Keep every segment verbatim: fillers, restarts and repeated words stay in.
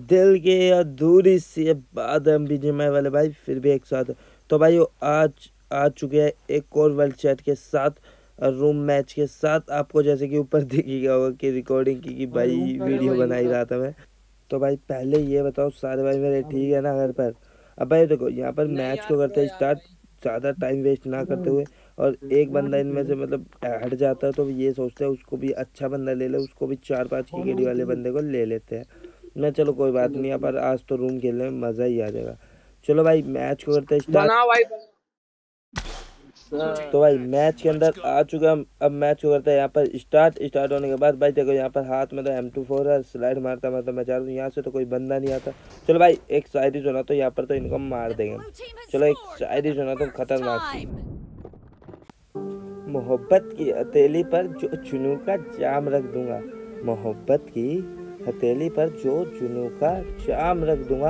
दिल के अधूरी से बाद हम बीजीएमआई वाले भाई फिर भी एक साथ। तो भाई आज आ चुके हैं एक और वर्ल्ड चैट के साथ, रूम मैच के साथ। आपको जैसे कि ऊपर दिखेगा होगा कि रिकॉर्डिंग की कि भाई वीडियो बना ही रहा था मैं। तो भाई पहले ये बताओ सारे भाई मेरे ठीक है ना घर पर? अब भाई देखो यहाँ पर मैच को करते हैं स्टार्ट, ज़्यादा टाइम वेस्ट ना करते हुए। और एक बंदा इनमें से मतलब हट जाता है तो ये सोचते हैं उसको भी अच्छा बंदा ले ले, उसको भी चार पाँच क्रिकेट वाले बंदे को ले लेते हैं। मैं चलो कोई बात नहीं, यहाँ पर आज तो रूम खेलने में मज़ा ही आ जाएगा। चलो भाई मैच को करते हैं स्टार्ट। तो भाई मैच के अंदर आ चुका हम, अब मैच को करते हैं यहाँ पर स्टार्ट। स्टार्ट होने के बाद भाई देखो यहाँ पर हाथ में तो एम टू फोर है, स्लाइड मारता मारता मैं चाह रहा हूँ। यहाँ से तो कोई बंदा नहीं आता। चलो भाई एक साइड ही सुना तो यहाँ पर तो इनको मार देंगे। चलो एक साइड ही सुना तो खतरनाक। मोहब्बत की हथेली पर जो चुनू का जाम रख दूंगा, मोहब्बत की हथेली पर जो चुनू का जाम रख दूंगा,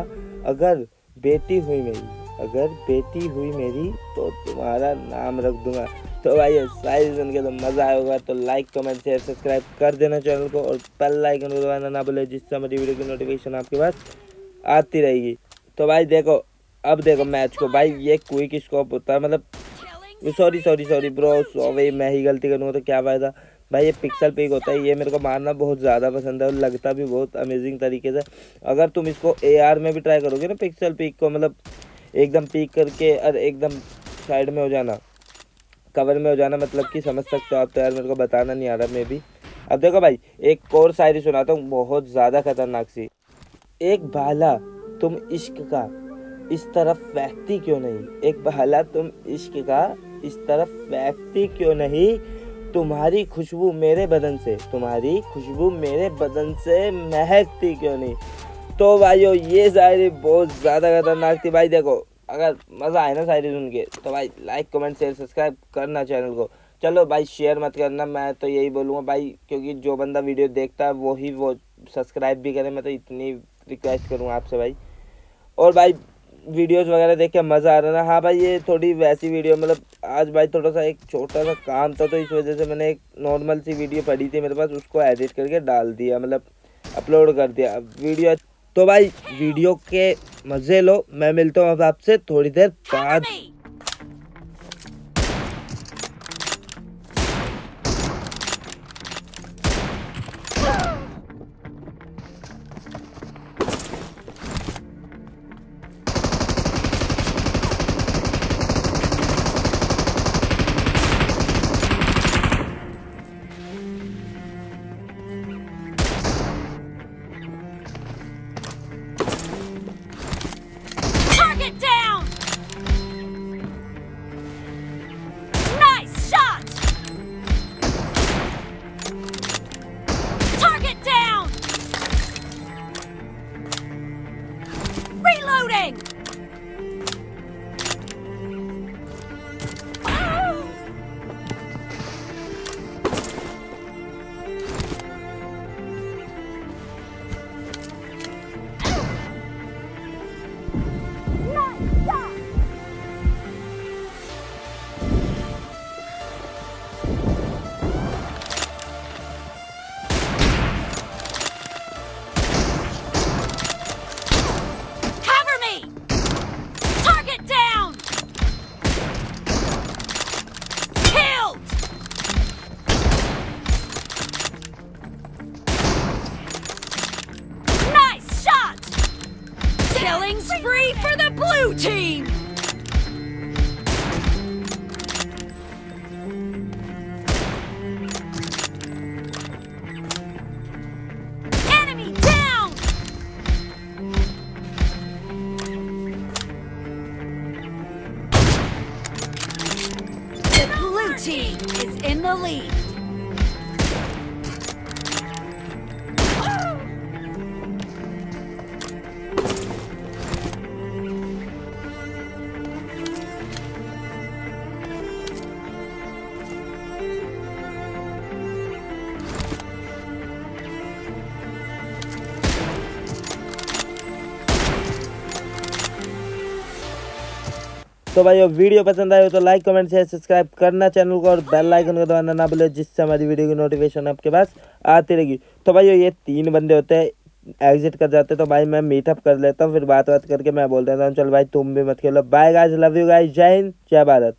अगर बेटी हुई मेरी, अगर बेटी हुई मेरी तो तुम्हारा नाम रख दूंगा। तो भाई साइज बन के तो मज़ा आया होगा। तो लाइक कमेंट शेयर सब्सक्राइब कर देना चैनल को और बेल आइकन को दबाना ना भूले, जिससे हमारी वीडियो की नोटिफिकेशन आपके पास आती रहेगी। तो भाई देखो अब देखो मैच को भाई, ये क्विक स्कोप होता है मतलब sorry sorry sorry bro so भाई मैं ही गलती करूँगा तो क्या फ़ायदा भाई। ये पिक्सल पिक होता है, ये मेरे को मारना बहुत ज़्यादा पसंद है और लगता भी बहुत अमेजिंग तरीके से। अगर तुम इसको ए आर में भी ट्राई करोगे ना पिक्सल पिक को, मतलब एकदम पीक करके और एकदम साइड में हो जाना, कवर में हो जाना, मतलब कि समझ सकते हो आप। तो यार मेरे को बताना नहीं आ रहा मैं भी। अब देखो भाई एक और शायरी सुनाता हूँ बहुत ज़्यादा खतरनाक सी। एक बहाला तुम इश्क का इस तरफ फेंकती क्यों नहीं, एक बहाला तुम इश्क का इस तरफ फेंकती क्यों नहीं, तुम्हारी खुशबू मेरे बदन से, तुम्हारी खुशबू मेरे बदन से महकती क्यों नहीं। तो भाइयों ये शायरी बहुत ज़्यादा खतरनाक थी भाई। देखो अगर मज़ा आए ना शायरी सुन के तो भाई लाइक कमेंट शेयर सब्सक्राइब करना चैनल को। चलो भाई शेयर मत करना, मैं तो यही बोलूँगा भाई, क्योंकि जो बंदा वीडियो देखता है वो ही वो सब्सक्राइब भी करे। मैं तो इतनी रिक्वेस्ट करूँगा आपसे भाई। और भाई वीडियोज़ वगैरह देख के मज़ा आ रहा है ना। हाँ भाई ये थोड़ी वैसी वीडियो मतलब आज भाई थोड़ा सा एक छोटा सा काम था तो इस वजह से मैंने एक नॉर्मल सी वीडियो पड़ी थी मेरे पास, उसको एडिट करके डाल दिया मतलब अपलोड कर दिया वीडियो। तो भाई वीडियो के मजे लो, मैं मिलता हूँ अब आपसे थोड़ी देर बाद। Spree for the blue team! Enemy down! The blue team is in the lead. तो भाई वीडियो पसंद आए हो तो लाइक कमेंट शेयर सब्सक्राइब करना चैनल को और बेल आइकन को दबाना ना भूले, जिससे हमारी वीडियो की नोटिफिकेशन आपके पास आती रहेगी। तो भाई ये तीन बंदे होते हैं, एग्जिट कर जाते तो भाई मैं मीटअप कर लेता हूँ, फिर बात बात करके मैं बोल देता हूँ चल भाई तुम भी मत खेलो। Bye guys, love you guys, जय हिंद जय भारत।